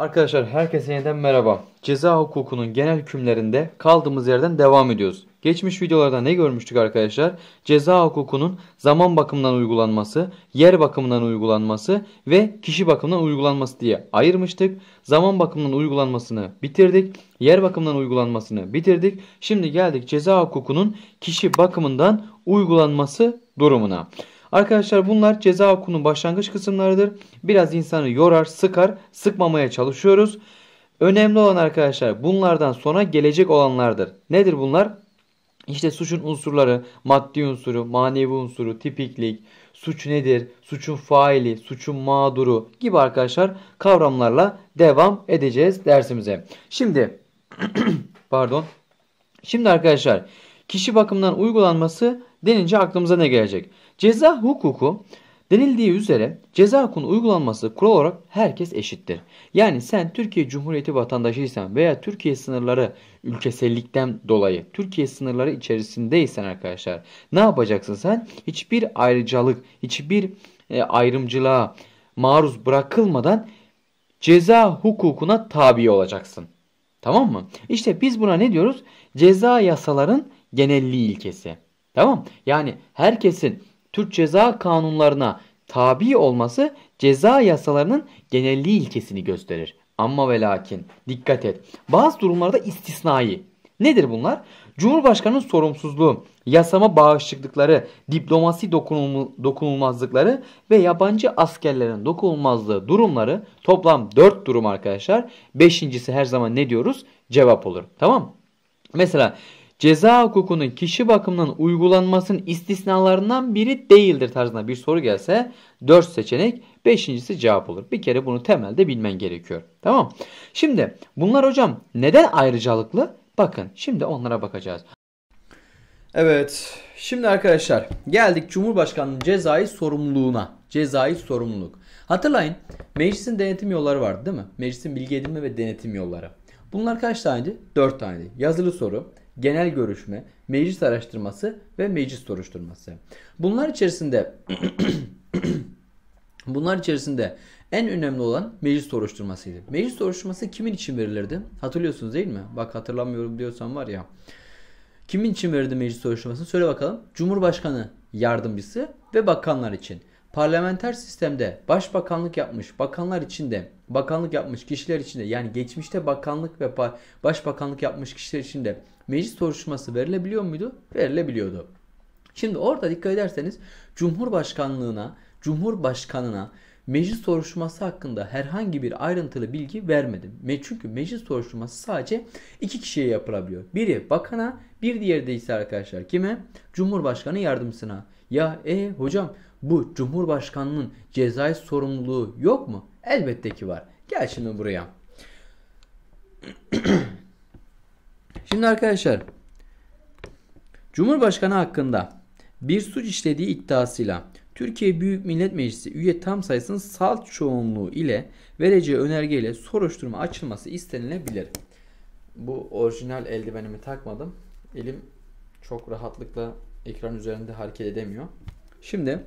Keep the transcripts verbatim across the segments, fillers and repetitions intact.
Arkadaşlar herkese yeniden merhaba. Ceza hukukunun genel hükümlerinde kaldığımız yerden devam ediyoruz. Geçmiş videolarda ne görmüştük arkadaşlar? Ceza hukukunun zaman bakımından uygulanması, yer bakımından uygulanması ve kişi bakımından uygulanması diye ayırmıştık. Zaman bakımından uygulanmasını bitirdik. Yer bakımından uygulanmasını bitirdik. Şimdi geldik ceza hukukunun kişi bakımından uygulanması durumuna. Arkadaşlar bunlar ceza hukukunun başlangıç kısımlarıdır. Biraz insanı yorar, sıkar, sıkmamaya çalışıyoruz. Önemli olan arkadaşlar bunlardan sonra gelecek olanlardır. Nedir bunlar? İşte suçun unsurları, maddi unsuru, manevi unsuru, tipiklik, suç nedir, suçun faili, suçun mağduru gibi arkadaşlar kavramlarla devam edeceğiz dersimize. Şimdi, pardon. Şimdi arkadaşlar kişi bakımından uygulanması denince aklımıza ne gelecek? Ceza hukuku denildiği üzere ceza hukukunun uygulanması kural olarak herkes eşittir. Yani sen Türkiye Cumhuriyeti vatandaşıysan veya Türkiye sınırları ülkesellikten dolayı Türkiye sınırları içerisindeysen arkadaşlar ne yapacaksın sen? Hiçbir ayrıcalık, hiçbir ayrımcılığa maruz bırakılmadan ceza hukukuna tabi olacaksın. Tamam mı? İşte biz buna ne diyoruz? Ceza yasaların genelliği ilkesi. Tamam? Yani herkesin Türk ceza kanunlarına tabi olması ceza yasalarının genelliği ilkesini gösterir. Amma ve lakin dikkat et. Bazı durumlarda istisnai. Nedir bunlar? Cumhurbaşkanının sorumsuzluğu, yasama bağışıklıkları, diplomasi dokunulmazlıkları ve yabancı askerlerin dokunulmazlığı durumları toplam dört durum arkadaşlar. Beşincisi her zaman ne diyoruz? Cevap olur. Tamam? Mesela ceza hukukunun kişi bakımından uygulanmasının istisnalarından biri değildir tarzında bir soru gelse dört seçenek, beşincisi cevap olur. Bir kere bunu temelde bilmen gerekiyor. Tamam. Şimdi bunlar hocam neden ayrıcalıklı? Bakın şimdi onlara bakacağız. Evet. Şimdi arkadaşlar geldik Cumhurbaşkanı'nın cezai sorumluluğuna. Cezai sorumluluk. Hatırlayın meclisin denetim yolları vardı değil mi? Meclisin bilgi edinme ve denetim yolları. Bunlar kaç taneydi? dört taneydi. Yazılı soru, genel görüşme, meclis araştırması ve meclis soruşturması. Bunlar içerisinde bunlar içerisinde en önemli olan meclis soruşturmasıydı. Meclis soruşturması kimin için verilirdi? Hatırlıyorsunuz değil mi? Bak hatırlamıyorum diyorsan var ya. Kimin için verildi meclis soruşturmasını? Söyle bakalım. Cumhurbaşkanı yardımcısı ve bakanlar için. Parlamenter sistemde başbakanlık yapmış, bakanlar için de bakanlık yapmış kişiler için de yani geçmişte bakanlık ve başbakanlık yapmış kişiler için de meclis soruşturması verilebiliyor muydu? Verilebiliyordu. Şimdi orada dikkat ederseniz Cumhurbaşkanlığına, Cumhurbaşkanına meclis soruşturması hakkında herhangi bir ayrıntılı bilgi vermedim. Çünkü meclis soruşturması sadece iki kişiye yapılabiliyor. Biri bakana, bir diğeri de ise arkadaşlar kime? Cumhurbaşkanı yardımcısına. Ya e hocam bu Cumhurbaşkanının cezai sorumluluğu yok mu? Elbette ki var. Gel şimdi buraya. Şimdi arkadaşlar Cumhurbaşkanı hakkında bir suç işlediği iddiasıyla Türkiye Büyük Millet Meclisi üye tam sayısının salt çoğunluğu ile vereceği önergeyle soruşturma açılması istenilebilir. Bu orijinal eldivenimi takmadım. Elim çok rahatlıkla ekran üzerinde hareket edemiyor. Şimdi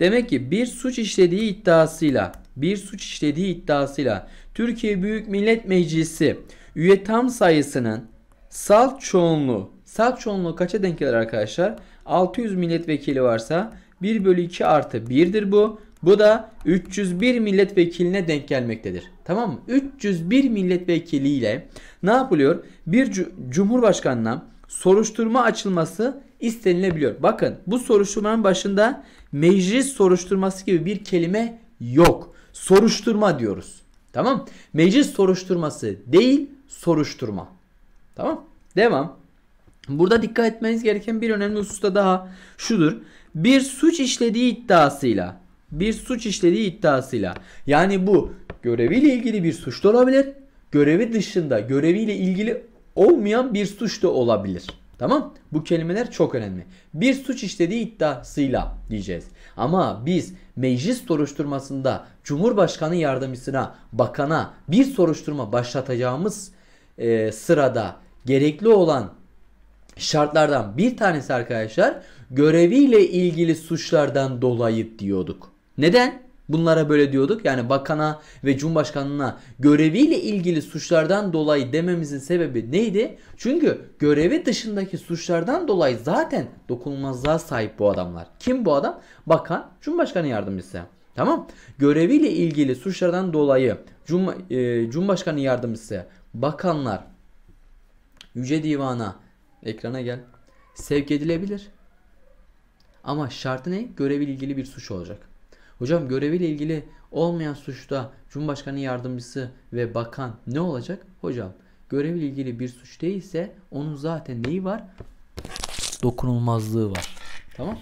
demek ki bir suç işlediği iddiasıyla bir suç işlediği iddiasıyla Türkiye Büyük Millet Meclisi üye tam sayısının salt çoğunluğu salt çoğunluğu kaça denk gelir arkadaşlar? altı yüz milletvekili varsa bir bölü iki artı bir'dir bu. Bu da üç yüz bir milletvekiline denk gelmektedir. Tamam mı? üç yüz bir milletvekiliyle ne yapılıyor? Bir cumhurbaşkanına soruşturma açılması istenilebiliyor. Bakın bu soruşturmanın başında meclis soruşturması gibi bir kelime yok. Soruşturma diyoruz. Tamam? Meclis soruşturması değil, soruşturma. Tamam? Devam. Burada dikkat etmeniz gereken bir önemli husus da daha şudur. Bir suç işlediği iddiasıyla, bir suç işlediği iddiasıyla yani bu göreviyle ilgili bir suç da olabilir. Görevi dışında, göreviyle ilgili olmayan bir suç da olabilir. Tamam? Bu kelimeler çok önemli. Bir suç işlediği iddiasıyla diyeceğiz. Ama biz meclis soruşturmasında Cumhurbaşkanı yardımcısına, bakana bir soruşturma başlatacağımız e, sırada gerekli olan şartlardan bir tanesi arkadaşlar göreviyle ilgili suçlardan dolayı diyorduk. Neden? Bunlara böyle diyorduk. Yani bakana ve cumhurbaşkanına göreviyle ilgili suçlardan dolayı dememizin sebebi neydi? Çünkü görevi dışındaki suçlardan dolayı zaten dokunulmazlığa sahip bu adamlar. Kim bu adam? Bakan, cumhurbaşkanı yardımcısı. Tamam. Göreviyle ilgili suçlardan dolayı cum e, cumhurbaşkanı yardımcısı, bakanlar Yüce Divan'a, ekrana gel, sevk edilebilir. Ama şartı ne? Göreviyle ilgili bir suç olacak. Hocam göreviyle ilgili olmayan suçta cumhurbaşkanı yardımcısı ve bakan ne olacak? Hocam göreviyle ilgili bir suç değilse onun zaten neyi var? Dokunulmazlığı var. Tamam.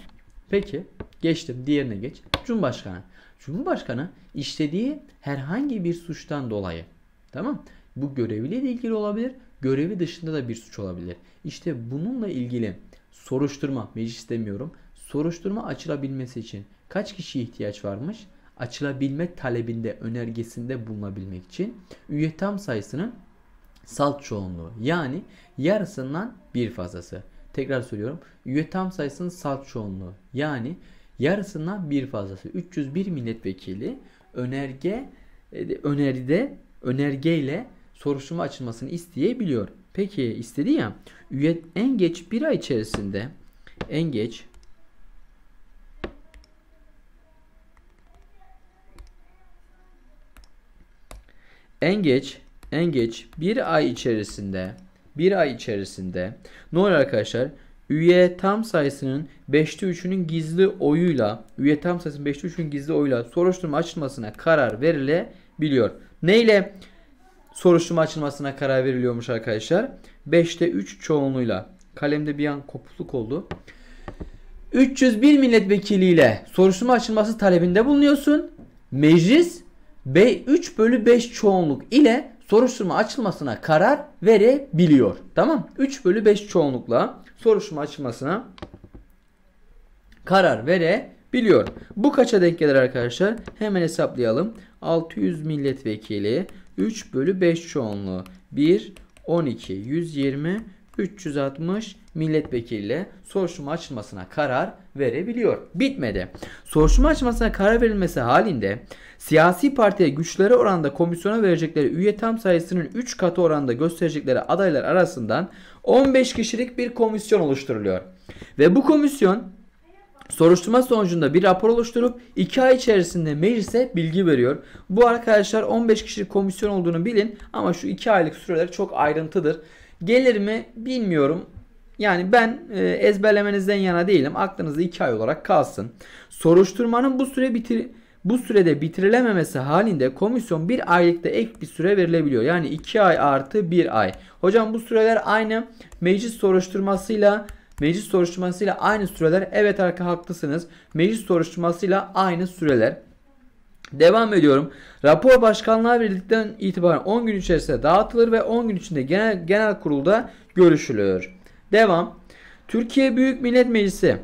Peki. Geçtim. Diğerine geç. Cumhurbaşkanı. Cumhurbaşkanı işlediği herhangi bir suçtan dolayı. Tamam. Bu göreviyle ilgili olabilir. Görevi dışında da bir suç olabilir. İşte bununla ilgili soruşturma, meclis demiyorum, soruşturma açılabilmesi için kaç kişiye ihtiyaç varmış? Açılabilme talebinde, önergesinde bulunabilmek için üye tam sayısının salt çoğunluğu, yani yarısından bir fazlası. Tekrar söylüyorum, üye tam sayısının salt çoğunluğu, yani yarısından bir fazlası. üç yüz bir milletvekili önerge öneride önergeyle soruşturma açılmasını isteyebiliyor. Peki istedi ya, üye en geç bir ay içerisinde en geç en geç en geç bir ay içerisinde bir ay içerisinde ne olur arkadaşlar? Üye tam sayısının beşte üçünün gizli oyuyla üye tam sayısının beşte üçünün gizli oyuyla soruşturma açılmasına karar verilebiliyor. Neyle soruşturma açılmasına karar veriliyormuş arkadaşlar? beşte üç çoğunluğuyla. Kalemde bir an kopukluk oldu. üç yüz bir milletvekiliyle soruşturma açılması talebinde bulunuyorsun. Meclis üç bölü beş çoğunluk ile soruşturma açılmasına karar verebiliyor. Tamam. üç bölü beş çoğunlukla soruşturma açılmasına karar verebiliyor. Bu kaça denk gelir arkadaşlar? Hemen hesaplayalım. altı yüz milletvekili, üç bölü beş çoğunluğu, bir, on iki, yüz yirmi, üç yüz altmış milletvekiliyle soruşturma açılmasına karar verebiliyor. Bitmedi. Soruşturma açılmasına karar verilmesi halinde siyasi partiye güçleri oranında komisyona verecekleri üye tam sayısının üç katı oranda gösterecekleri adaylar arasından on beş kişilik bir komisyon oluşturuluyor. Ve bu komisyon soruşturma sonucunda bir rapor oluşturup iki ay içerisinde meclise bilgi veriyor. Bu arkadaşlar on beş kişilik komisyon olduğunu bilin, ama şu iki aylık süreler çok ayrıntıdır. Gelir mi bilmiyorum. Yani ben ezberlemenizden yana değilim. Aklınızda iki ay olarak kalsın. Soruşturmanın bu süre bitir bu sürede bitirilememesi halinde komisyon bir aylıkta ek bir süre verilebiliyor. Yani iki ay artı bir ay. Hocam bu süreler aynı meclis soruşturmasıyla Meclis soruşturmasıyla aynı süreler. Evet arka haklısınız. Meclis soruşturmasıyla aynı süreler. Devam ediyorum. Rapor başkanlığa verildikten itibaren on gün içerisinde dağıtılır ve on gün içinde genel, genel kurulda görüşülür. Devam. Türkiye Büyük Millet Meclisi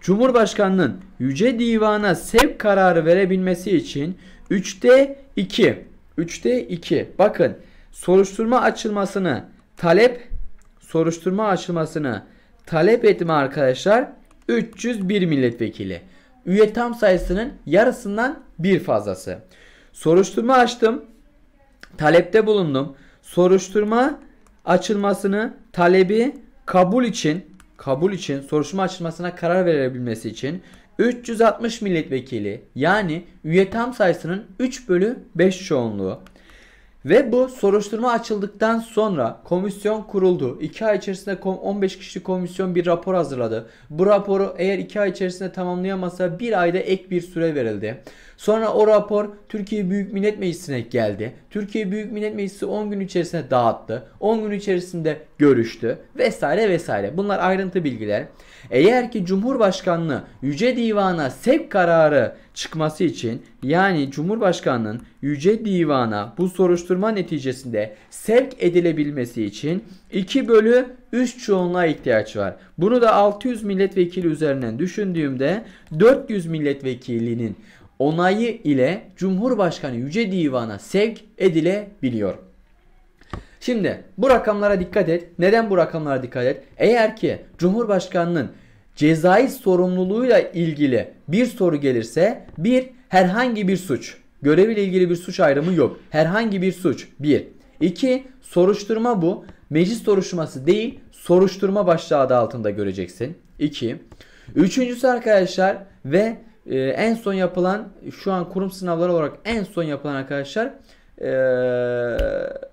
Cumhurbaşkanı'nın Yüce Divan'a sevk kararı verebilmesi için üçte iki. üçte iki. Bakın, soruşturma açılmasını talep soruşturma açılmasını talep etme arkadaşlar üç yüz bir milletvekili. Üye tam sayısının yarısından bir fazlası. Soruşturma açtım. Talepte bulundum. Soruşturma açılmasını talebi kabul için kabul için soruşturma açılmasına karar verebilmesi için üç yüz altmış milletvekili, yani üye tam sayısının üç bölü beş çoğunluğu. Ve bu soruşturma açıldıktan sonra komisyon kuruldu. iki ay içerisinde on beş kişilik komisyon bir rapor hazırladı. Bu raporu eğer iki ay içerisinde tamamlayamasa bir ayda ek bir süre verildi. Sonra o rapor Türkiye Büyük Millet Meclisi'ne geldi. Türkiye Büyük Millet Meclisi on gün içerisinde dağıttı. on gün içerisinde görüştü vesaire vesaire. Bunlar ayrıntı bilgiler. Eğer ki Cumhurbaşkanlığı Yüce Divan'a sevk kararı çıkması için, yani Cumhurbaşkanının Yüce Divan'a bu soruşturma neticesinde sevk edilebilmesi için iki bölü üç çoğunluğa ihtiyaç var. Bunu da altı yüz milletvekili üzerinden düşündüğümde dört yüz milletvekilinin onayı ile Cumhurbaşkanı Yüce Divan'a sevk edilebiliyor. Şimdi bu rakamlara dikkat et. Neden bu rakamlara dikkat et? Eğer ki Cumhurbaşkanının cezai sorumluluğuyla ilgili bir soru gelirse bir herhangi bir suç. Göreviyle ilgili bir suç ayrımı yok. Herhangi bir suç. bir. iki. Soruşturma bu. Meclis soruşturması değil, soruşturma başlığı adı altında göreceksin. iki. Üçüncüsü arkadaşlar ve e, en son yapılan, şu an kurum sınavları olarak en son yapılan arkadaşlar e,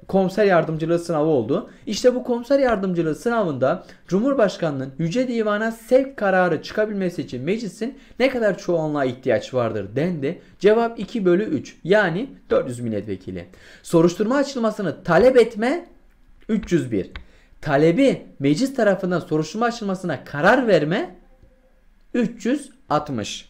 komiser yardımcılığı sınavı oldu. İşte bu komiser yardımcılığı sınavında Cumhurbaşkanı'nın Yüce Divan'a sevk kararı çıkabilmesi için meclisin ne kadar çoğunluğa ihtiyaç vardır dendi. Cevap iki bölü üç, yani dört yüz milletvekili. Soruşturma açılmasını talep etme üç yüz bir. Talebi meclis tarafından soruşturma açılmasına karar verme üç yüz altmış.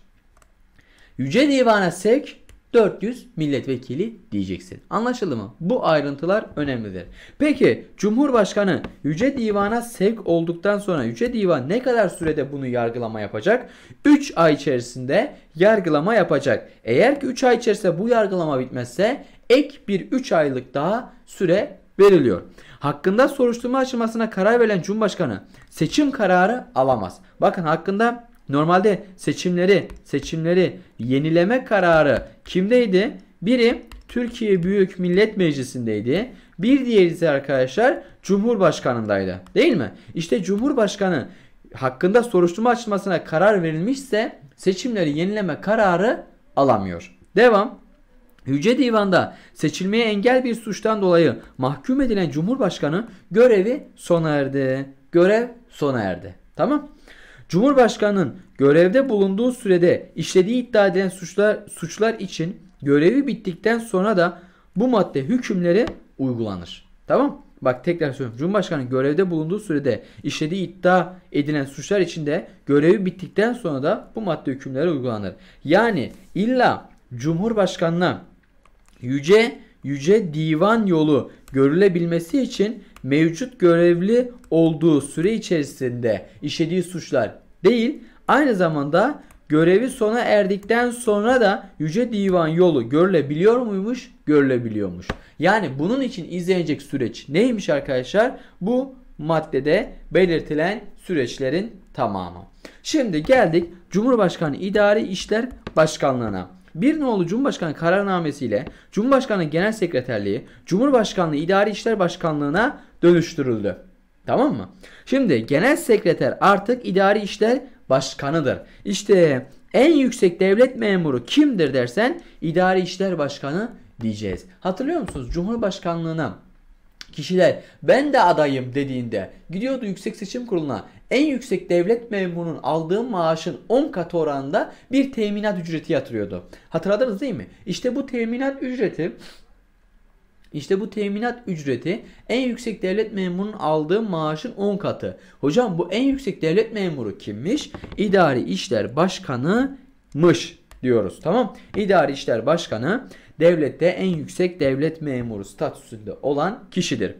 Yüce Divan'a sevk dört yüz milletvekili diyeceksin. Anlaşıldı mı? Bu ayrıntılar önemlidir. Peki Cumhurbaşkanı Yüce Divan'a sevk olduktan sonra Yüce Divan ne kadar sürede bunu yargılama yapacak? üç ay içerisinde yargılama yapacak. Eğer ki üç ay içerisinde bu yargılama bitmezse ek bir üç aylık daha süre veriliyor. Hakkında soruşturma açılmasına karar verilen Cumhurbaşkanı seçim kararı alamaz. Bakın hakkında normalde seçimleri seçimleri yenileme kararı kimdeydi? Biri Türkiye Büyük Millet Meclisi'ndeydi. Bir diğeri ise arkadaşlar Cumhurbaşkanı'ndaydı. Değil mi? İşte Cumhurbaşkanı hakkında soruşturma açılmasına karar verilmişse seçimleri yenileme kararı alamıyor. Devam. Yüce Divan'da seçilmeye engel bir suçtan dolayı mahkum edilen Cumhurbaşkanı görevi sona erdi. Görev sona erdi. Tamam. Cumhurbaşkanının görevde bulunduğu sürede işlediği iddia edilen suçlar, suçlar için görevi bittikten sonra da bu madde hükümleri uygulanır. Tamam. Bak tekrar söylüyorum. Cumhurbaşkanının görevde bulunduğu sürede işlediği iddia edilen suçlar için de görevi bittikten sonra da bu madde hükümleri uygulanır. Yani illa Cumhurbaşkanına Yüce Yüce Divan yolu görülebilmesi için mevcut görevli olduğu süre içerisinde işlediği suçlar değil, aynı zamanda görevi sona erdikten sonra da Yüce Divan yolu görülebiliyor muymuş? Görülebiliyormuş. Yani bunun için izlenecek süreç neymiş arkadaşlar? Bu maddede belirtilen süreçlerin tamamı. Şimdi geldik Cumhurbaşkanı İdari İşler Başkanlığı'na. Bir nolu Cumhurbaşkanı kararnamesiyle Cumhurbaşkanı Genel Sekreterliği Cumhurbaşkanlığı İdari İşler Başkanlığı'na dönüştürüldü. Tamam mı? Şimdi Genel Sekreter artık İdari İşler Başkanı'dır. İşte en yüksek devlet memuru kimdir dersen İdari İşler Başkanı diyeceğiz. Hatırlıyor musunuz? Cumhurbaşkanlığına kişiler ben de adayım dediğinde gidiyordu Yüksek Seçim Kurulu'na. En yüksek devlet memurunun aldığı maaşın on katı oranında bir teminat ücreti yatırıyordu. Hatırladınız değil mi? İşte bu teminat ücreti işte bu teminat ücreti en yüksek devlet memurunun aldığı maaşın on katı. Hocam bu en yüksek devlet memuru kimmiş? İdari İşler Başkanı'mış diyoruz. Tamam? İdari İşler Başkanı devlette en yüksek devlet memuru statüsünde olan kişidir.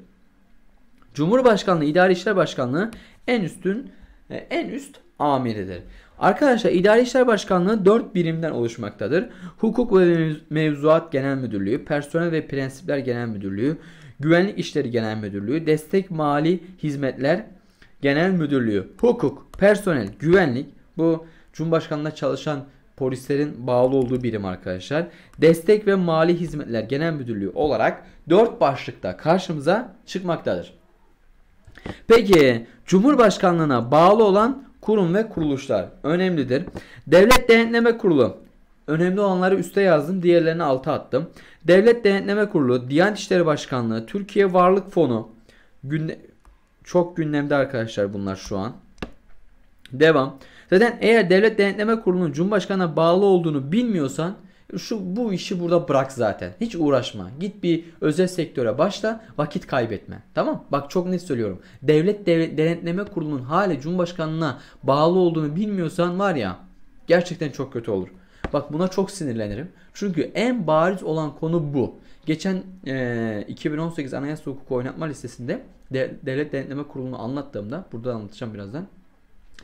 Cumhurbaşkanlığı İdari İşler Başkanlığı en üstün en üst amiridir. Arkadaşlar İdari İşler Başkanlığı dört birimden oluşmaktadır. Hukuk ve Mevzuat Genel Müdürlüğü, Personel ve Prensipler Genel Müdürlüğü, Güvenlik İşleri Genel Müdürlüğü, Destek Mali Hizmetler Genel Müdürlüğü. Hukuk, personel, güvenlik, bu Cumhurbaşkanlığı'na çalışan polislerin bağlı olduğu birim arkadaşlar. Destek ve Mali Hizmetler Genel Müdürlüğü olarak dört başlıkta karşımıza çıkmaktadır. Peki Cumhurbaşkanlığına bağlı olan kurum ve kuruluşlar önemlidir. Devlet Denetleme Kurulu, önemli olanları üste yazdım, diğerlerini alta attım. Devlet Denetleme Kurulu, Diyanet İşleri Başkanlığı, Türkiye Varlık Fonu, Günde... çok gündemde arkadaşlar bunlar şu an. Devam. Zaten eğer Devlet Denetleme Kurulu'nun Cumhurbaşkanı'na bağlı olduğunu bilmiyorsan şu bu işi burada bırak zaten. Hiç uğraşma. Git bir özel sektöre başla. Vakit kaybetme. Tamam? Bak çok net söylüyorum. Devlet Devlet Denetleme Kurulu'nun hali Cumhurbaşkanı'na bağlı olduğunu bilmiyorsan var ya, gerçekten çok kötü olur. Bak buna çok sinirlenirim. Çünkü en bariz olan konu bu. Geçen e, iki bin on sekiz Anayasa Hukuku Oynatma Listesi'nde de, Devlet Denetleme Kurulu'nu anlattığımda, burada anlatacağım birazdan.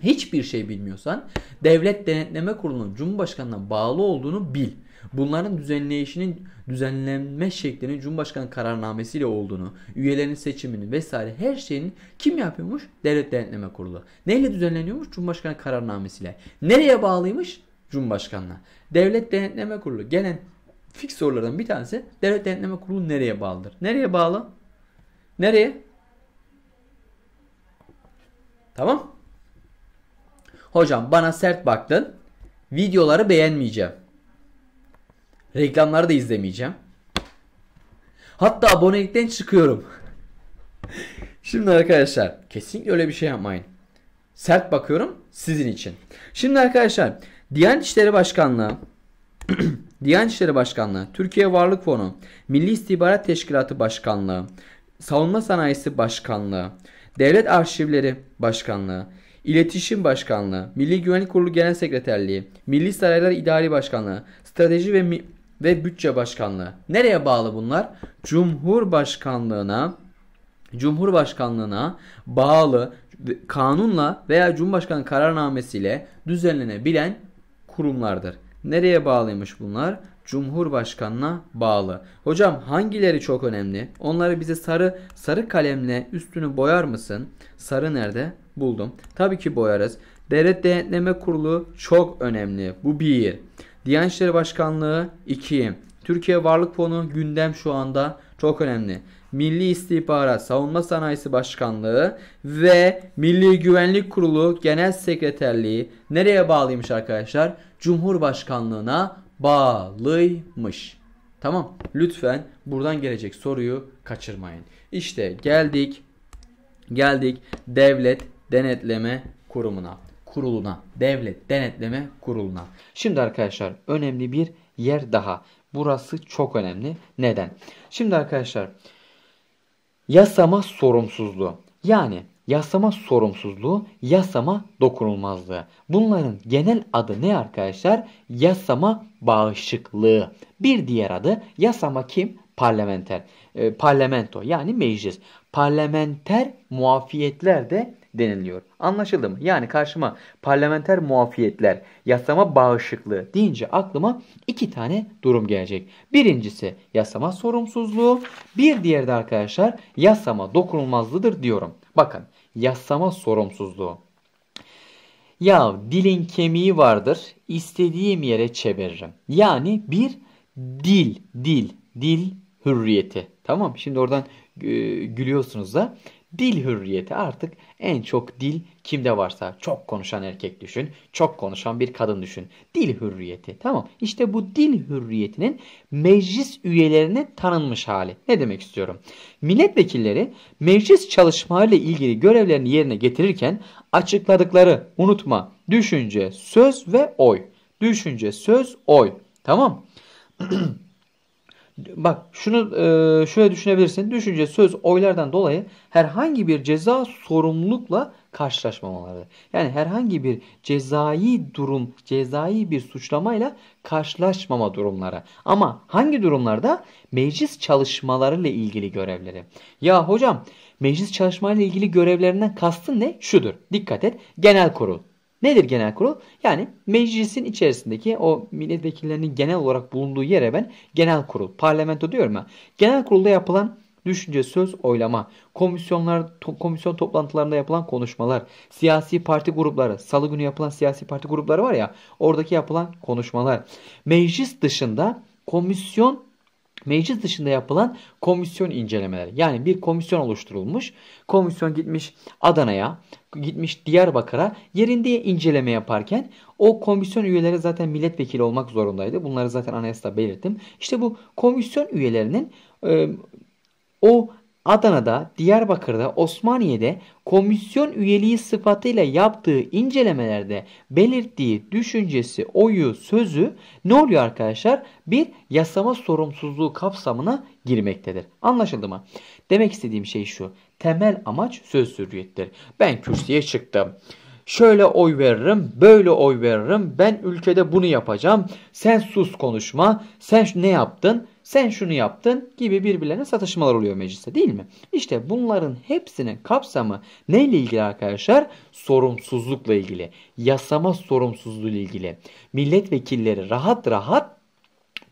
Hiçbir şey bilmiyorsan Devlet Denetleme Kurulu'nun Cumhurbaşkanı'na bağlı olduğunu bil. bunların düzenleyişinin düzenlenme şeklinin Cumhurbaşkanı kararnamesiyle olduğunu, üyelerin seçimini vesaire her şeyin kim yapıyormuş? Devlet Denetleme Kurulu. Neyle düzenleniyormuş? Cumhurbaşkanı kararnamesiyle. Nereye bağlıymış? Cumhurbaşkanına. Devlet Denetleme Kurulu gelen fix sorulardan bir tanesi, Devlet Denetleme Kurulu nereye bağlıdır? Nereye bağlı? Nereye? Tamam. Hocam bana sert baktın. Videoları beğenmeyeceğim. Reklamları da izlemeyeceğim. Hatta abonelikten çıkıyorum. Şimdi arkadaşlar kesinlikle öyle bir şey yapmayın. Sert bakıyorum sizin için. Şimdi arkadaşlar Diyanet İşleri Başkanlığı Diyanet İşleri Başkanlığı, Türkiye Varlık Fonu, Milli İstihbarat Teşkilatı Başkanlığı, Savunma Sanayisi Başkanlığı, Devlet Arşivleri Başkanlığı, İletişim Başkanlığı, Milli Güvenlik Kurulu Genel Sekreterliği, Milli Saraylar İdari Başkanlığı, Strateji ve Mi ve Bütçe Başkanlığı. Nereye bağlı bunlar? Cumhurbaşkanlığına Cumhurbaşkanlığına bağlı kanunla veya Cumhurbaşkanı kararnamesiyle düzenlenebilen kurumlardır. Nereye bağlıymış bunlar? Cumhurbaşkanına bağlı. Hocam hangileri çok önemli? Onları bize sarı sarı kalemle üstünü boyar mısın? Sarı nerede? Buldum. Tabii ki boyarız. Devlet Denetleme Kurulu çok önemli. Bu bir. Diyanet İşleri Başkanlığı iki. Türkiye Varlık Fonu gündem şu anda, çok önemli. Milli İstihbarat, Savunma Sanayisi Başkanlığı ve Milli Güvenlik Kurulu Genel Sekreterliği nereye bağlıymış arkadaşlar? Cumhurbaşkanlığına bağlıymış. Tamam. Lütfen buradan gelecek soruyu kaçırmayın. İşte geldik. Geldik Devlet Denetleme Kurumu'na. Kuruluna. Devlet Denetleme Kurulu'na. Şimdi arkadaşlar önemli bir yer daha. Burası çok önemli. Neden? Şimdi arkadaşlar yasama sorumsuzluğu. Yani yasama sorumsuzluğu, yasama dokunulmazlığı. Bunların genel adı ne arkadaşlar? Yasama bağışıklığı. Bir diğer adı yasama kim? Parlamenter. E, parlamento yani meclis. Parlamenter muafiyetler de deniliyor. Anlaşıldı mı? Yani karşıma parlamenter muafiyetler, yasama bağışıklığı deyince aklıma iki tane durum gelecek. Birincisi yasama sorumsuzluğu, bir diğeri de arkadaşlar yasama dokunulmazlığıdır diyorum. Bakın yasama sorumsuzluğu. Ya dilin kemiği vardır, istediğim yere çeviririm. Yani bir dil, dil, dil hürriyeti. Tamam, şimdi oradan gülüyorsunuz da. Dil hürriyeti artık en çok dil kimde varsa, çok konuşan erkek düşün, çok konuşan bir kadın düşün. Dil hürriyeti, tamam. İşte bu dil hürriyetinin meclis üyelerine tanınmış hali. Ne demek istiyorum? Milletvekilleri meclis çalışmalarıyla ilgili görevlerini yerine getirirken açıkladıkları unutma, düşünce, söz ve oy. Düşünce, söz, oy. Tamam. Bak şunu şöyle düşünebilirsin. Düşünce, söz, oylardan dolayı herhangi bir ceza sorumlulukla karşılaşmamaları. Yani herhangi bir cezai durum, cezai bir suçlamayla karşılaşmama durumları. Ama hangi durumlarda? Meclis çalışmalarıyla ilgili görevleri. Ya hocam meclis çalışmalarıyla ilgili görevlerinden kastın ne? Şudur. Dikkat et. Genel kurul. Nedir genel kurul? Yani meclisin içerisindeki o milletvekillerinin genel olarak bulunduğu yere ben genel kurul, parlamento diyorum ya. Genel kurulda yapılan düşünce, söz, oylama, komisyonlar, to komisyon toplantılarında yapılan konuşmalar, siyasi parti grupları, salı günü yapılan siyasi parti grupları var ya, oradaki yapılan konuşmalar, meclis dışında komisyon, meclis dışında yapılan komisyon incelemeleri. Yani bir komisyon oluşturulmuş. Komisyon gitmiş Adana'ya, gitmiş Diyarbakır'a yerinde inceleme yaparken o komisyon üyeleri zaten milletvekili olmak zorundaydı. Bunları zaten anayasada belirttim. İşte bu komisyon üyelerinin e, o Adana'da, Diyarbakır'da, Osmaniye'de komisyon üyeliği sıfatıyla yaptığı incelemelerde belirttiği düşüncesi, oyu, sözü ne oluyor arkadaşlar? Bir yasama sorumsuzluğu kapsamına girmektedir. Anlaşıldı mı? Demek istediğim şey şu. Temel amaç söz hürriyetidir. Ben kürsüye çıktım. Şöyle oy veririm, böyle oy veririm. Ben ülkede bunu yapacağım. Sen sus konuşma. Sen ne yaptın? Sen şunu yaptın gibi birbirlerine satışmalar oluyor mecliste, değil mi? İşte bunların hepsinin kapsamı neyle ilgili arkadaşlar? Sorumsuzlukla ilgili. Yasama sorumsuzluğuyla ilgili. Milletvekilleri rahat rahat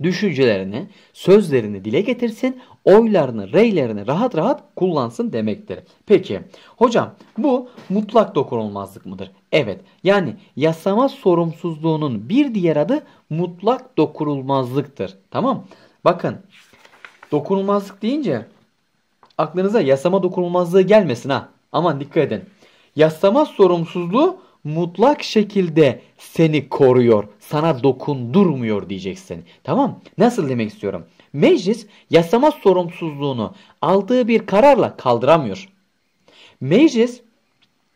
düşüncelerini, sözlerini dile getirsin, oylarını, reylerini rahat rahat kullansın demektir. Peki hocam bu mutlak dokunulmazlık mıdır? Evet, yani yasama sorumsuzluğunun bir diğer adı mutlak dokunulmazlıktır. Tamam, bakın dokunulmazlık deyince aklınıza yasama dokunulmazlığı gelmesin ha. Aman dikkat edin. Yasama sorumsuzluğu mutlak şekilde seni koruyor, sana dokundurmuyor diyeceksin. Tamam, nasıl demek istiyorum? Meclis yasama sorumsuzluğunu aldığı bir kararla kaldıramıyor. Meclis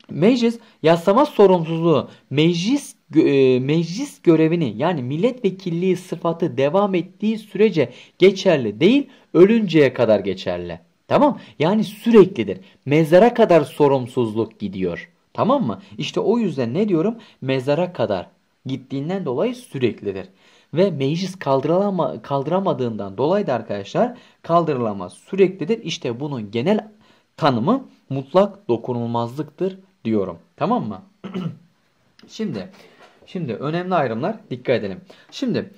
meclis yasama sorumsuzluğu meclis meclis görevini, yani milletvekilliği sıfatı devam ettiği sürece geçerli değil, ölünceye kadar geçerli. Tamam, yani süreklidir. Mezara kadar sorumsuzluk gidiyor. Tamam mı? İşte o yüzden ne diyorum? Mezara kadar gittiğinden dolayı süreklidir. Ve meclis kaldırılama, kaldıramadığından dolayı da arkadaşlar kaldırılamaz, süreklidir. İşte bunun genel tanımı mutlak dokunulmazlıktır diyorum. Tamam mı? Şimdi, şimdi önemli ayrımlar, dikkat edelim. Şimdi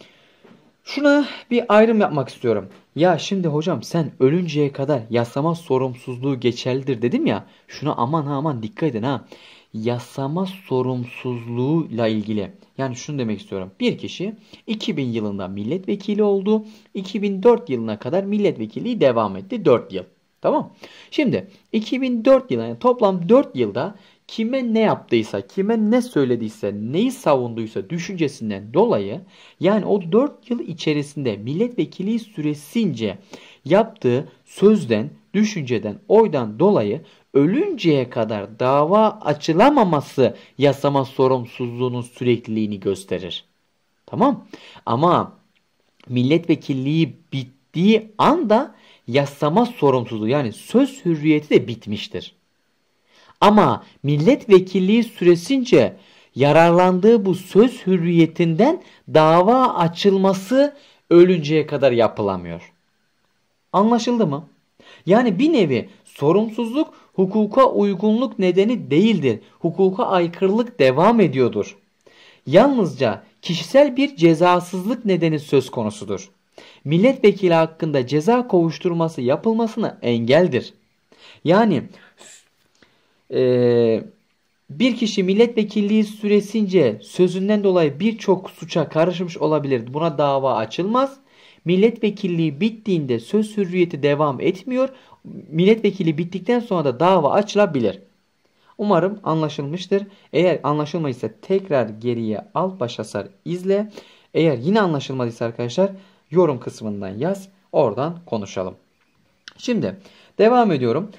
şuna bir ayrım yapmak istiyorum. Ya şimdi hocam sen ölünceye kadar yasama sorumsuzluğu geçerlidir dedim ya. Şuna aman aman dikkat edin ha. Yasama sorumsuzluğuyla ilgili. Yani şunu demek istiyorum. Bir kişi iki bin yılında milletvekili oldu. iki bin dört yılına kadar milletvekilliği devam etti. dört yıl. Tamam. Şimdi iki bin dört yılında, yani toplam dört yılda kime ne yaptıysa, kime ne söylediyse, neyi savunduysa düşüncesinden dolayı, yani o dört yıl içerisinde milletvekili süresince yaptığı sözden, düşünceden, oydan dolayı ölünceye kadar dava açılamaması yasama sorumsuzluğunun sürekliliğini gösterir. Tamam? Ama milletvekilliği bittiği anda yasama sorumsuzluğu, yani söz hürriyeti de bitmiştir. Ama milletvekilliği süresince yararlandığı bu söz hürriyetinden dava açılması ölünceye kadar yapılamıyor. Anlaşıldı mı? Yani bir nevi sorumsuzluk hukuka uygunluk nedeni değildir. Hukuka aykırılık devam ediyordur. Yalnızca kişisel bir cezasızlık nedeni söz konusudur. Milletvekili hakkında ceza kovuşturması yapılmasına engeldir. Yani Ee, bir kişi milletvekilliği süresince sözünden dolayı birçok suça karışmış olabilir. Buna dava açılmaz. Milletvekilliği bittiğinde söz hürriyeti devam etmiyor. Milletvekili bittikten sonra da dava açılabilir. Umarım anlaşılmıştır. Eğer anlaşılmadıysa tekrar geriye al, başasar izle. Eğer yine anlaşılmadıysa arkadaşlar yorum kısmından yaz. Oradan konuşalım. Şimdi devam ediyorum.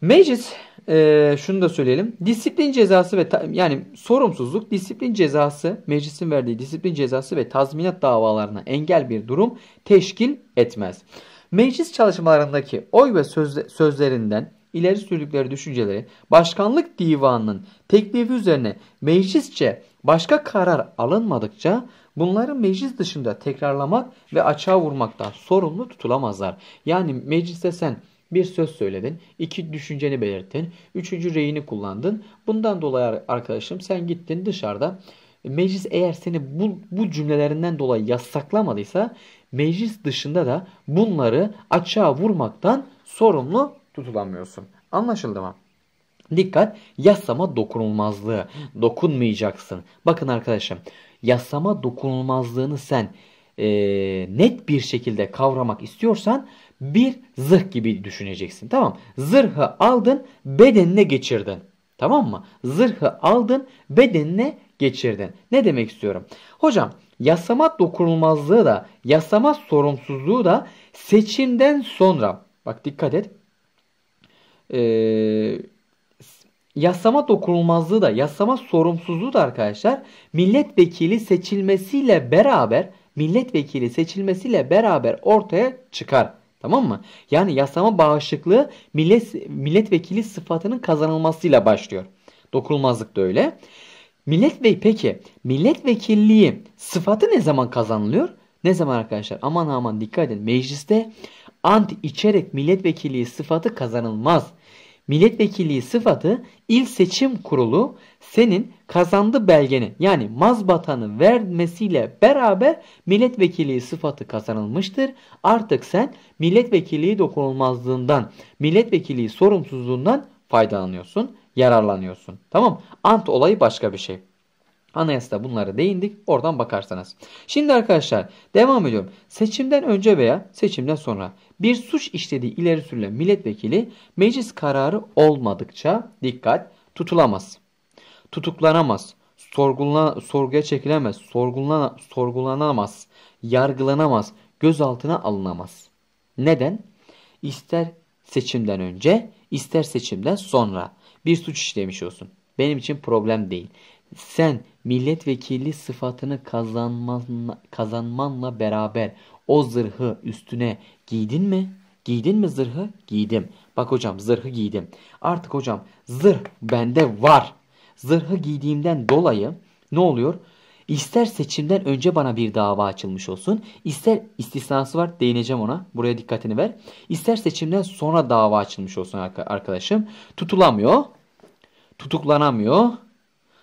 Meclis, e, şunu da söyleyelim. Disiplin cezası ve yani sorumsuzluk, disiplin cezası, meclisin verdiği disiplin cezası ve tazminat davalarına engel bir durum teşkil etmez. Meclis çalışmalarındaki oy ve söz, sözlerinden ileri sürdükleri düşünceleri başkanlık divanının teklifi üzerine meclisçe başka karar alınmadıkça bunları meclis dışında tekrarlamak ve açığa vurmaktan sorumlu tutulamazlar. Yani mecliste sen bir söz söyledin, iki düşünceni belirttin, üçüncü reyini kullandın. Bundan dolayı arkadaşım sen gittin dışarıda. Meclis eğer seni bu, bu cümlelerinden dolayı yasaklamadıysa meclis dışında da bunları açığa vurmaktan sorumlu tutulamıyorsun. Anlaşıldı mı? Dikkat, yasama dokunulmazlığı. Dokunmayacaksın. Bakın arkadaşım, yasama dokunulmazlığını sen e, net bir şekilde kavramak istiyorsan bir zırh gibi düşüneceksin. Tamam. Zırhı aldın, bedenine geçirdin. Tamam mı? Zırhı aldın, bedenine geçirdin. Ne demek istiyorum? Hocam, yasama dokunulmazlığı da, yasama sorumsuzluğu da seçimden sonra, bak dikkat et. Ee, yasama dokunulmazlığı da, yasama sorumsuzluğu da arkadaşlar milletvekili seçilmesiyle beraber, milletvekili seçilmesiyle beraber ortaya çıkar. Tamam mı? Yani yasama bağışıklığı millet, milletvekili sıfatının kazanılmasıyla başlıyor. Dokunulmazlık da öyle. Milletvekili, peki milletvekilliği sıfatı ne zaman kazanılıyor? Ne zaman arkadaşlar? Aman aman dikkat edin. Mecliste ant içerek milletvekilliği sıfatı kazanılmaz. milletvekilliği sıfatı il seçim kurulu senin kazandı belgeni yani mazbatanı vermesiyle beraber milletvekilliği sıfatı kazanılmıştır. Artık sen milletvekilliği dokunulmazlığından, milletvekilliği sorumsuzluğundan faydalanıyorsun, yararlanıyorsun. Tamam, ant olayı başka bir şey. Anayasada bunlara değindik. Oradan bakarsanız. Şimdi arkadaşlar devam ediyorum. Seçimden önce veya seçimden sonra bir suç işlediği ileri sürülen milletvekili meclis kararı olmadıkça dikkat tutulamaz, tutuklanamaz, sorgulana, sorguya çekilemez, sorgulana, sorgulanamaz, yargılanamaz, gözaltına alınamaz. Neden? İster seçimden önce ister seçimden sonra bir suç işlemiş olsun. Benim için problem değil. Sen milletvekili sıfatını kazanmanla, kazanmanla beraber o zırhı üstüne giydin mi? Giydin mi zırhı? Giydim. Bak hocam zırhı giydim. Artık hocam zırh bende var. Zırhı giydiğimden dolayı ne oluyor? İster seçimden önce bana bir dava açılmış olsun. İster istisnası var, değineceğim ona. Buraya dikkatini ver. İster seçimden sonra dava açılmış olsun arkadaşım. Tutulamıyor. Tutuklanamıyor.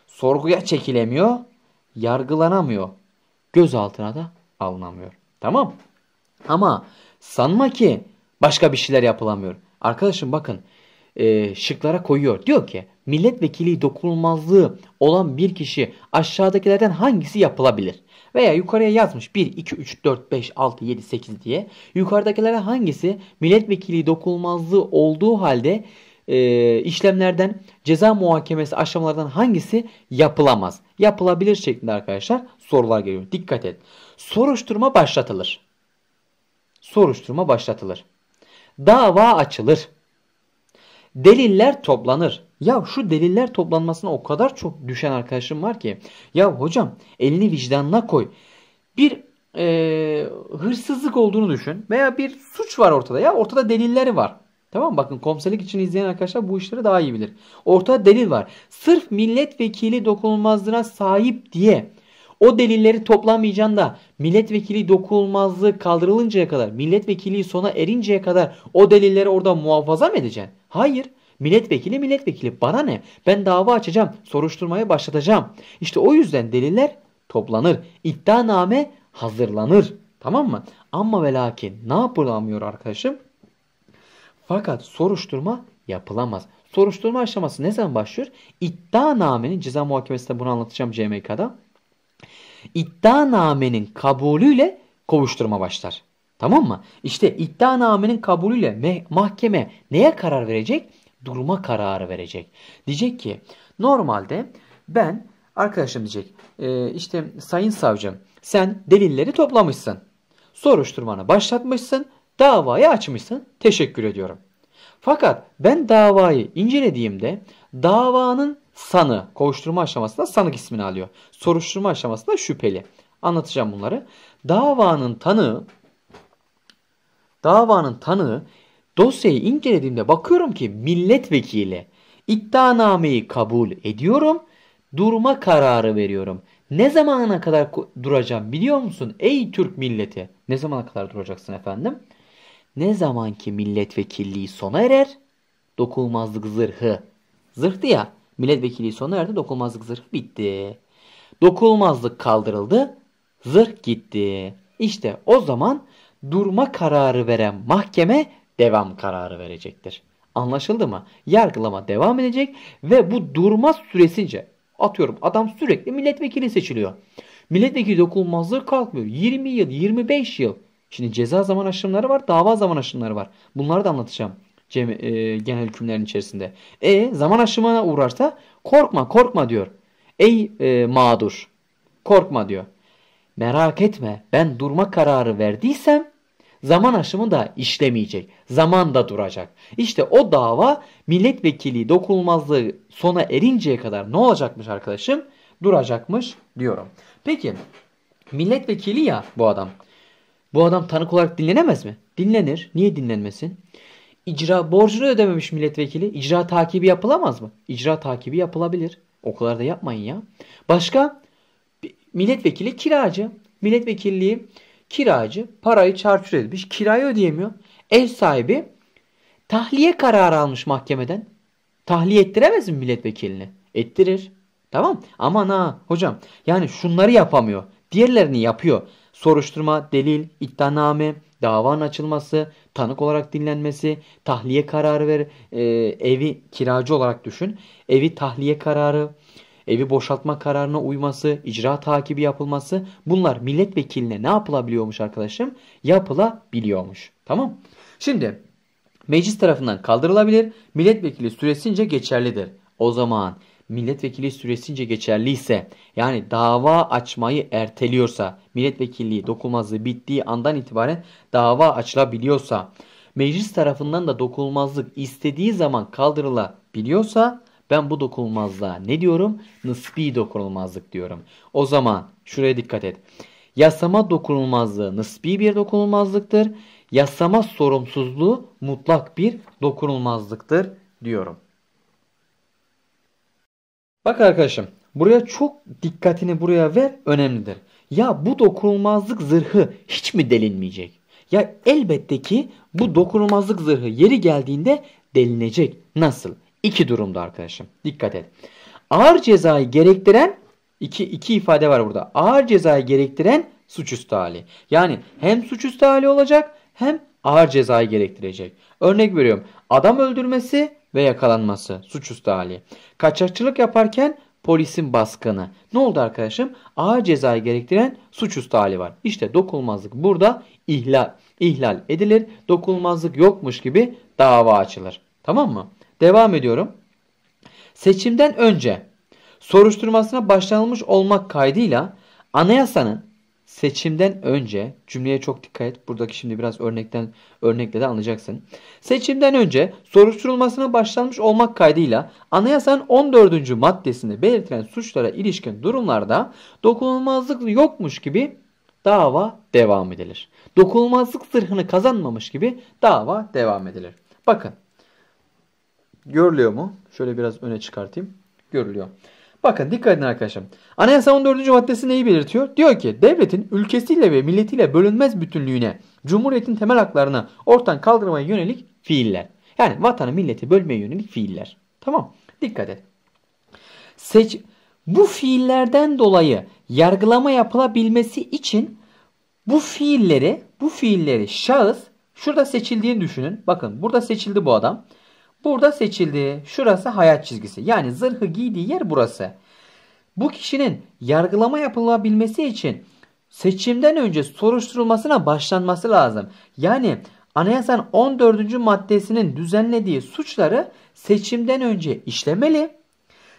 Sorguya çekilemiyor, yargılanamıyor, gözaltına da alınamıyor. Tamam. Ama sanma ki başka bir şeyler yapılamıyor. Arkadaşım bakın e, şıklara koyuyor. Diyor ki milletvekili dokunulmazlığı olan bir kişi aşağıdakilerden hangisi yapılabilir? Veya yukarıya yazmış bir, iki, üç, dört, beş, altı, yedi, sekiz diye. Yukarıdakilerden hangisi milletvekili dokunulmazlığı olduğu halde E, işlemlerden, ceza muhakemesi aşamalardan hangisi yapılamaz? Yapılabilir şeklinde arkadaşlar sorular geliyor. Dikkat et. Soruşturma başlatılır. Soruşturma başlatılır. Dava açılır. Deliller toplanır. Ya şu deliller toplanmasına o kadar çok düşen arkadaşım var ki. Ya hocam elini vicdanına koy. Bir e, hırsızlık olduğunu düşün veya bir suç var ortada. Ya ortada delilleri var. Tamam, bakın komiserlik için izleyen arkadaşlar bu işleri daha iyi bilir. Ortada delil var. Sırf milletvekili dokunulmazlığına sahip diye o delilleri toplamayacağında milletvekili dokunulmazlığı kaldırılıncaya kadar, milletvekili sona erinceye kadar o delilleri orada muhafaza mı edeceksin? Hayır. Milletvekili milletvekili. Bana ne? Ben dava açacağım. Soruşturmayı başlatacağım. İşte o yüzden deliller toplanır. İddianame hazırlanır. Tamam mı? Ama ve lakin ne yapılamıyor arkadaşım? Fakat soruşturma yapılamaz. Soruşturma aşaması ne zaman başlıyor? İddianamenin, ceza muhakemesinde bunu anlatacağım C M K'da. İddianamenin kabulüyle kovuşturma başlar. Tamam mı? İşte iddianamenin kabulüyle mahkeme neye karar verecek? Duruma kararı verecek. Diyecek ki normalde ben arkadaşım diyecek işte sayın savcım sen delilleri toplamışsın. Soruşturmanı başlatmışsın. Davayı açmışsın. Teşekkür ediyorum. Fakat ben davayı incelediğimde davanın sanı, kovuşturma aşamasında sanık ismini alıyor. Soruşturma aşamasında şüpheli. Anlatacağım bunları. Davanın tanığı, davanın tanığı dosyayı incelediğimde bakıyorum ki milletvekili, iddianameyi kabul ediyorum. Durma kararı veriyorum. Ne zamana kadar duracağım biliyor musun ey Türk milleti? Ne zamana kadar duracaksın efendim? Ne zamanki milletvekilliği sona erer, dokunulmazlık zırhı. Zırhtı ya, milletvekilliği sona erdi, dokunulmazlık zırhı bitti. Dokunulmazlık kaldırıldı, zırh gitti. İşte o zaman durma kararı veren mahkeme devam kararı verecektir. Anlaşıldı mı? Yargılama devam edecek ve bu durma süresince, atıyorum adam sürekli milletvekili seçiliyor. Milletvekili dokunulmazlığı kalkmıyor. yirmi yıl, yirmi beş yıl. Şimdi ceza zaman aşımları var, dava zaman aşımları var. Bunları da anlatacağım Cem e, genel hükümlerin içerisinde. E zaman aşımına uğrarsa korkma korkma diyor. Ey e, mağdur korkma diyor. Merak etme ben durma kararı verdiysem zaman aşımı da işlemeyecek. Zaman da duracak. İşte o dava milletvekili dokunulmazlığı sona erinceye kadar ne olacakmış arkadaşım? Duracakmış diyorum. Peki milletvekili ya bu adam. Bu adam tanık olarak dinlenemez mi? Dinlenir. Niye dinlenmesin? İcra borcunu ödememiş milletvekili. İcra takibi yapılamaz mı? İcra takibi yapılabilir. O kadar da yapmayın ya. Başka milletvekili kiracı. Milletvekilliği kiracı parayı çarçur etmiş. Kirayı ödeyemiyor. Ev sahibi Tahliye kararı almış mahkemeden. Tahliye ettiremez mi milletvekilini? Ettirir. Tamam. Aman ha hocam. Yani şunları yapamıyor. Diğerlerini yapıyor. Soruşturma, delil, iddianame, davanın açılması, tanık olarak dinlenmesi, tahliye kararı ver. E, evi kiracı olarak düşün. Evi tahliye kararı, evi boşaltma kararına uyması, icra takibi yapılması. Bunlar milletvekiline ne yapılabiliyormuş arkadaşım? Yapılabiliyormuş. Tamam. Şimdi meclis tarafından kaldırılabilir. Milletvekili süresince geçerlidir. O zaman milletvekili süresince geçerliyse, yani dava açmayı erteliyorsa, milletvekilliği dokunulmazlığı bittiği andan itibaren dava açılabiliyorsa, meclis tarafından da dokunulmazlık istediği zaman kaldırılabiliyorsa, ben bu dokunulmazlığa ne diyorum? Nısbi dokunulmazlık diyorum. O zaman şuraya dikkat et. Yasama dokunulmazlığı nısbi bir dokunulmazlıktır. Yasama sorumsuzluğu mutlak bir dokunulmazlıktır diyorum. Bak arkadaşım, buraya çok dikkatini buraya ver, önemlidir. Ya bu dokunulmazlık zırhı hiç mi delinmeyecek? Ya elbette ki bu dokunulmazlık zırhı yeri geldiğinde delinecek. Nasıl? İki durumda arkadaşım. Dikkat et. Ağır cezayı gerektiren, iki, iki ifade var burada. Ağır cezayı gerektiren suçüstü hali. Yani hem suçüstü hali olacak hem ağır cezayı gerektirecek. Örnek veriyorum. Adam öldürmesi ve yakalanması suçüstü hali. Kaçakçılık yaparken polisin baskını. Ne oldu arkadaşım? Ağır cezayı gerektiren suçüstü hali var. İşte dokunulmazlık burada ihlal, ihlal edilir. Dokunulmazlık yokmuş gibi dava açılır. Tamam mı? Devam ediyorum. Seçimden önce soruşturmasına başlanılmış olmak kaydıyla anayasanın seçimden önce, cümleye çok dikkat et. Buradaki şimdi biraz örnekten örnekle de anlayacaksın. Seçimden önce soruşturulmasına başlanmış olmak kaydıyla anayasanın on dördüncü maddesinde belirtilen suçlara ilişkin durumlarda dokunulmazlık yokmuş gibi dava devam edilir. Dokunulmazlık zırhını kazanmamış gibi dava devam edilir. Bakın. Görülüyor mu? Şöyle biraz öne çıkartayım. Görülüyor. Bakın dikkat edin arkadaşım. Anayasa on dördüncü maddesi neyi belirtiyor? Diyor ki devletin ülkesiyle ve milletiyle bölünmez bütünlüğüne, cumhuriyetin temel haklarını ortadan kaldırmaya yönelik fiiller. Yani vatanı milleti bölmeye yönelik fiiller. Tamam. Dikkat et. Seç bu fiillerden dolayı yargılama yapılabilmesi için bu fiilleri, bu fiilleri şahıs şurada seçildiğini düşünün. Bakın burada seçildi bu adam. Burada seçildi. Şurası hayat çizgisi. Yani zırhı giydiği yer burası. Bu kişinin yargılama yapılabilmesi için seçimden önce soruşturulmasına başlanması lazım. Yani anayasanın on dördüncü maddesinin düzenlediği suçları seçimden önce işlemeli.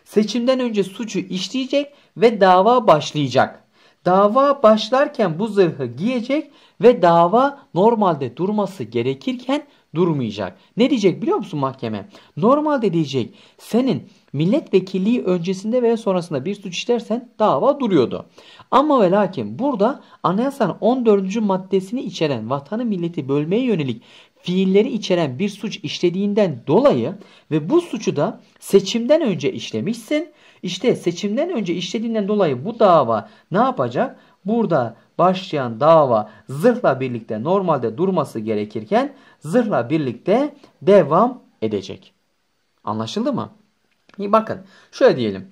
Seçimden önce suçu işleyecek ve dava başlayacak. Dava başlarken bu zırhı giyecek ve dava normalde durması gerekirken durmayacak. Ne diyecek biliyor musun mahkeme? Normalde diyecek senin milletvekilliği öncesinde veya sonrasında bir suç işlersen dava duruyordu. Ama ve lakin burada anayasanın on dördüncü maddesini içeren vatanı milleti bölmeye yönelik fiilleri içeren bir suç işlediğinden dolayı ve bu suçu da seçimden önce işlemişsin. İşte seçimden önce işlediğinden dolayı bu dava ne yapacak? Burada başlayan dava zırhla birlikte normalde durması gerekirken zırhla birlikte devam edecek. Anlaşıldı mı? İyi bakın şöyle diyelim.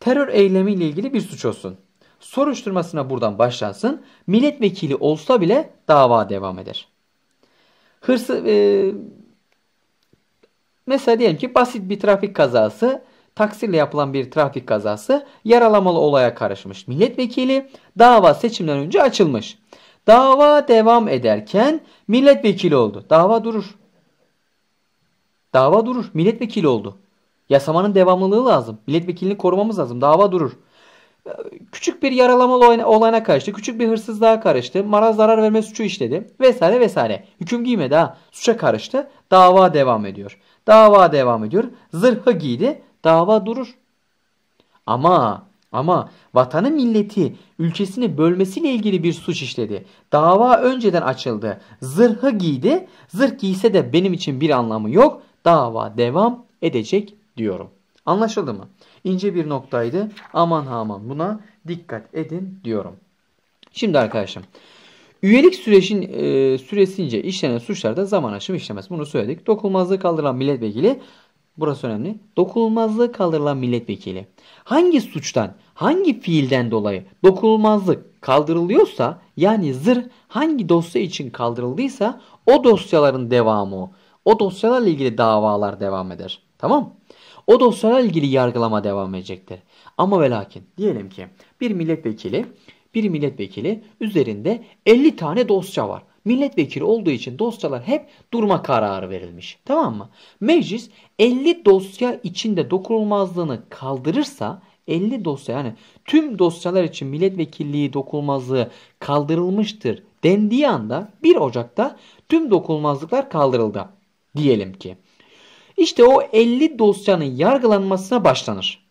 Terör eylemi ile ilgili bir suç olsun. Soruşturmasına buradan başlansın. Milletvekili olsa bile dava devam eder. Hırsı, e, mesela diyelim ki basit bir trafik kazası, taksirle yapılan bir trafik kazası, yaralamalı olaya karışmış milletvekili, dava seçimden önce açılmış. Dava devam ederken milletvekili oldu. Dava durur. Dava durur. Milletvekili oldu. Yasamanın devamlılığı lazım. Milletvekilini korumamız lazım. Dava durur. Küçük bir yaralamalı olayına karıştı. Küçük bir hırsızlığa karıştı. Mala zarar verme suçu işledi. Vesaire vesaire. Hüküm giymedi ha. Suça karıştı. Dava devam ediyor. Dava devam ediyor. Zırhı giydi. Dava durur. Ama ama vatanı milleti ülkesini bölmesiyle ilgili bir suç işledi. Dava önceden açıldı. Zırhı giydi. Zırh giyse de benim için bir anlamı yok. Dava devam edecek diyorum. Anlaşıldı mı? İnce bir noktaydı. Aman aman buna dikkat edin diyorum. Şimdi arkadaşım Üyelik sürecin, e, süresince işlenen suçlarda zaman aşımı işlemez. Bunu söyledik. Dokunulmazlığı kaldırılan milletvekili, burası önemli. Dokunulmazlığı kaldırılan milletvekili hangi suçtan, hangi fiilden dolayı dokunulmazlık kaldırılıyorsa, yani zırh hangi dosya için kaldırıldıysa o dosyaların devamı o. O dosyalarla ilgili davalar devam eder. Tamam? O dosyalarla ilgili yargılama devam edecektir. Ama ve lakin diyelim ki bir milletvekili bir milletvekili üzerinde elli tane dosya var. Milletvekili olduğu için dosyalar hep durma kararı verilmiş. Tamam mı? Meclis elli dosya içinde dokunulmazlığını kaldırırsa, elli dosya, yani tüm dosyalar için milletvekilliği dokunulmazlığı kaldırılmıştır dendiği anda bir Ocak'ta tüm dokunulmazlıklar kaldırıldı diyelim ki. İşte o elli dosyanın yargılanmasına başlanır.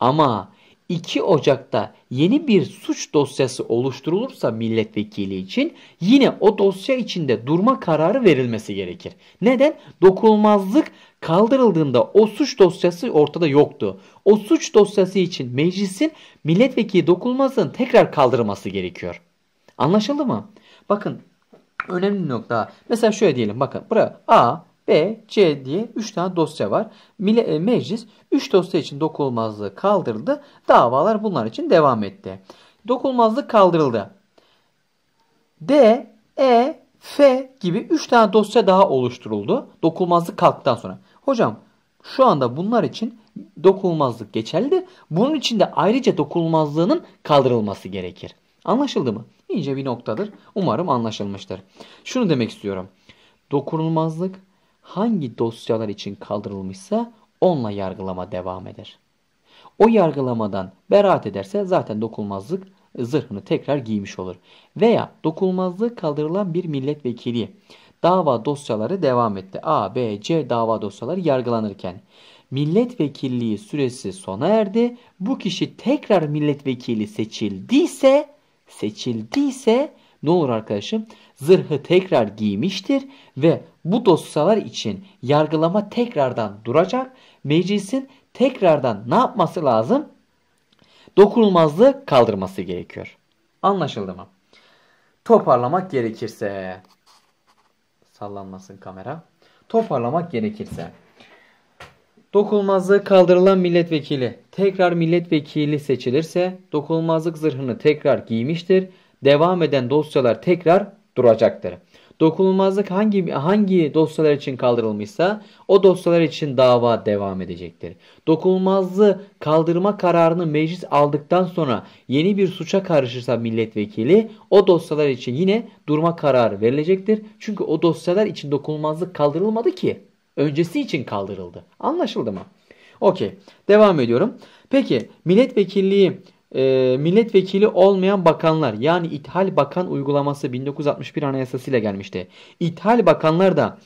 Ama iki Ocak'ta yeni bir suç dosyası oluşturulursa milletvekili için yine o dosya içinde durma kararı verilmesi gerekir. Neden? Dokunulmazlık kaldırıldığında o suç dosyası ortada yoktu. O suç dosyası için meclisin milletvekili dokunulmazlığını tekrar kaldırması gerekiyor. Anlaşıldı mı? Bakın, önemli nokta. Mesela şöyle diyelim, bakın buraya A, B, C diye üç tane dosya var. Mille, meclis üç dosya için dokunulmazlığı kaldırdı. Davalar bunlar için devam etti. Dokunulmazlık kaldırıldı. D, E, F gibi üç tane dosya daha oluşturuldu dokunulmazlık kalktıktan sonra. Hocam şu anda bunlar için dokunulmazlık geçerli. Bunun için de ayrıca dokunulmazlığının kaldırılması gerekir. Anlaşıldı mı? İnce bir noktadır. Umarım anlaşılmıştır. Şunu demek istiyorum. Dokunulmazlık hangi dosyalar için kaldırılmışsa onunla yargılama devam eder. O yargılamadan beraat ederse zaten dokunulmazlık zırhını tekrar giymiş olur. Veya dokunulmazlığı kaldırılan bir milletvekili dava dosyaları devam etti. A, B, C dava dosyaları yargılanırken milletvekilliği süresi sona erdi. Bu kişi tekrar milletvekili seçildiyse seçildiyse ne olur arkadaşım? Zırhı tekrar giymiştir ve bu dosyalar için yargılama tekrardan duracak. Meclisin tekrardan ne yapması lazım? Dokunulmazlığı kaldırması gerekiyor. Anlaşıldı mı? Toparlamak gerekirse, sallanmasın kamera. Toparlamak gerekirse, dokunulmazlığı kaldırılan milletvekili tekrar milletvekili seçilirse dokunulmazlık zırhını tekrar giymiştir. Devam eden dosyalar tekrar duracaktır. Dokunulmazlık hangi hangi dosyalar için kaldırılmışsa o dosyalar için dava devam edecektir. Dokunulmazlığı kaldırma kararını meclis aldıktan sonra yeni bir suça karışırsa milletvekili o dosyalar için yine durma kararı verilecektir. Çünkü o dosyalar için dokunulmazlık kaldırılmadı ki. Öncesi için kaldırıldı. Anlaşıldı mı? Okey. Devam ediyorum. Peki milletvekilliği E, milletvekili olmayan bakanlar, yani ithal bakan uygulaması bin dokuz yüz altmış bir Anayasası ile gelmişti. İthal bakanlar da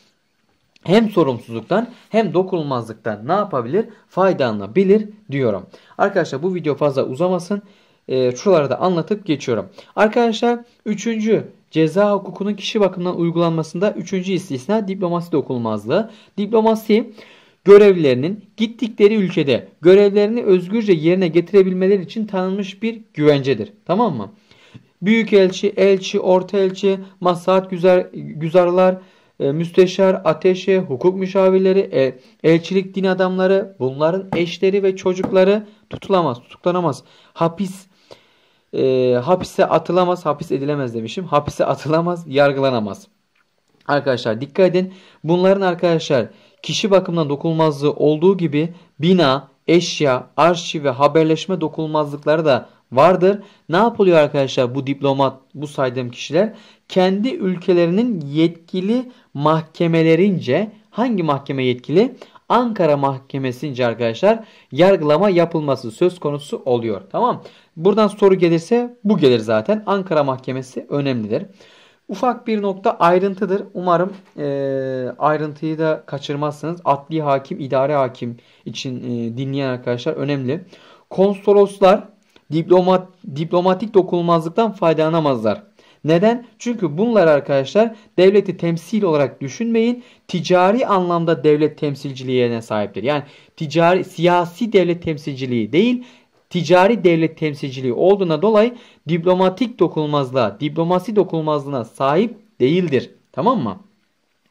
hem sorumsuzluktan hem dokunulmazlıktan ne yapabilir? Faydalanabilir diyorum. Arkadaşlar bu video fazla uzamasın. E, şuraları da anlatıp geçiyorum. Arkadaşlar üçüncü ceza hukukunun kişi bakımından uygulanmasında üçüncü istisna diplomasi dokunulmazlığı. Diplomasi görevlilerinin gittikleri ülkede görevlerini özgürce yerine getirebilmeleri için tanınmış bir güvencedir. Tamam mı? Büyükelçi, elçi, ortaelçi, maslahat güzar, güzarlar, e, müsteşar, ateşe, hukuk müşavirleri, e, elçilik din adamları, bunların eşleri ve çocukları tutulamaz, tutuklanamaz. Hapis, e, hapise atılamaz, hapis edilemez demişim. Hapise atılamaz, yargılanamaz. Arkadaşlar dikkat edin. Bunların arkadaşlar kişi bakımından dokunulmazlığı olduğu gibi bina, eşya, arşiv ve haberleşme dokunulmazlıkları da vardır. Ne yapılıyor arkadaşlar bu diplomat, bu saydığım kişiler? Kendi ülkelerinin yetkili mahkemelerince, hangi mahkeme yetkili? Ankara Mahkemesi'nce arkadaşlar yargılama yapılması söz konusu oluyor. Tamam. Buradan soru gelirse bu gelir zaten. Ankara Mahkemesi önemlidir. Ufak bir nokta ayrıntıdır. Umarım e, ayrıntıyı da kaçırmazsınız. Adli hakim, idare hakim için e, dinleyen arkadaşlar önemli. Konsoloslar diplomat, diplomatik dokunulmazlıktan faydalanamazlar. Neden? Çünkü bunlar arkadaşlar devleti temsil olarak düşünmeyin. Ticari anlamda devlet temsilciliğine sahiptir. Yani ticari, siyasi devlet temsilciliği değil, ticari devlet temsilciliği olduğuna dolayı diplomatik dokunulmazlığa, diplomasi dokunulmazlığına sahip değildir. Tamam mı?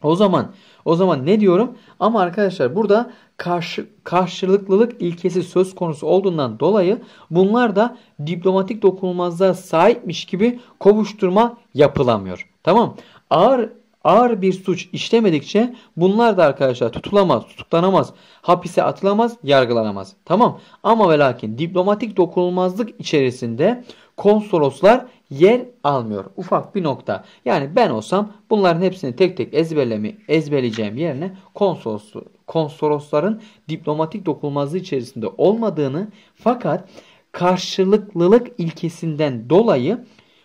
O zaman o zaman ne diyorum? Ama arkadaşlar burada karşı, karşılıklılık ilkesi söz konusu olduğundan dolayı bunlar da diplomatik dokunulmazlığa sahipmiş gibi kovuşturma yapılamıyor. Tamam? Ağır Ağır bir suç işlemedikçe bunlar da arkadaşlar tutulamaz, tutuklanamaz, hapise atılamaz, yargılanamaz. Tamam, ama ve lakin diplomatik dokunulmazlık içerisinde konsoloslar yer almıyor. Ufak bir nokta. Yani ben olsam bunların hepsini tek tek ezberlemi, ezberleyeceğim yerine konsolos, konsolosların diplomatik dokunulmazlığı içerisinde olmadığını fakat karşılıklılık ilkesinden dolayı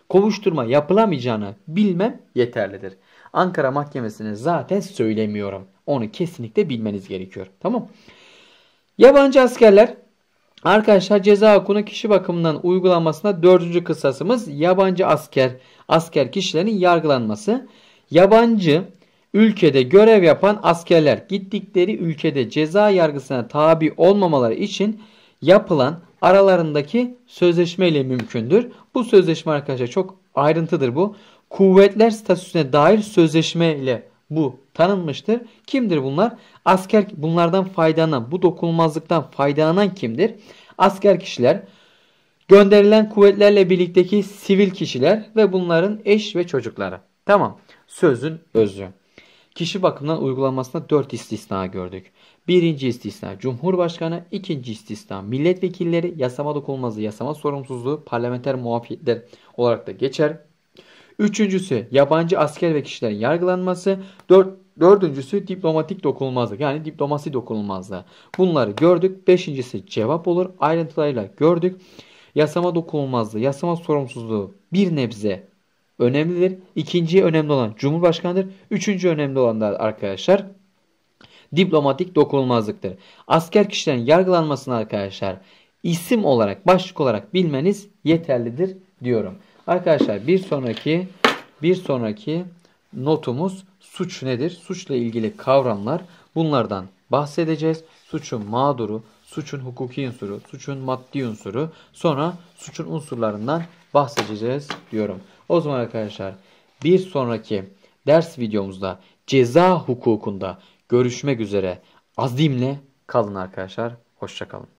kovuşturma yapılamayacağını bilmem yeterlidir. Ankara Mahkemesi'ni zaten söylemiyorum. Onu kesinlikle bilmeniz gerekiyor. Tamam. Yabancı askerler. Arkadaşlar ceza hukukunu kişi bakımından uygulanmasına dördüncü kısasımız yabancı asker. Asker kişilerin yargılanması. Yabancı ülkede görev yapan askerler gittikleri ülkede ceza yargısına tabi olmamaları için yapılan aralarındaki sözleşme ile mümkündür. Bu sözleşme arkadaşlar çok ayrıntıdır bu. Kuvvetler statüsüne dair sözleşme ile bu tanınmıştır. Kimdir bunlar? Asker bunlardan faydalanan, bu dokunulmazlıktan faydalanan kimdir? Asker kişiler, gönderilen kuvvetlerle birlikteki sivil kişiler ve bunların eş ve çocukları. Tamam. Sözün özü. Kişi bakımından uygulanmasına dört istisna gördük. Birinci istisna Cumhurbaşkanı, ikinci istisna milletvekilleri, yasama dokunulmazlığı, yasama sorumsuzluğu, parlamenter muafiyetler olarak da geçer. Üçüncüsü yabancı asker ve kişilerin yargılanması. Dört, dördüncüsü diplomatik dokunulmazlık yani diplomasi dokunulmazlığı. Bunları gördük. Beşincisi cevap olur. Ayrıntılarıyla gördük. Yasama dokunulmazlığı, yasama sorumsuzluğu bir nebze önemlidir. İkinci önemli olan Cumhurbaşkanı'dır. Üçüncü önemli olan da arkadaşlar diplomatik dokunulmazlıktır. Asker kişilerin yargılanmasını arkadaşlar isim olarak, başlık olarak bilmeniz yeterlidir diyorum. Arkadaşlar bir sonraki bir sonraki notumuz suç nedir? Suçla ilgili kavramlar, bunlardan bahsedeceğiz. Suçun mağduru, suçun hukuki unsuru, suçun maddi unsuru, sonra suçun unsurlarından bahsedeceğiz diyorum. O zaman arkadaşlar bir sonraki ders videomuzda ceza hukukunda görüşmek üzere. Azimle kalın arkadaşlar. Hoşça kalın.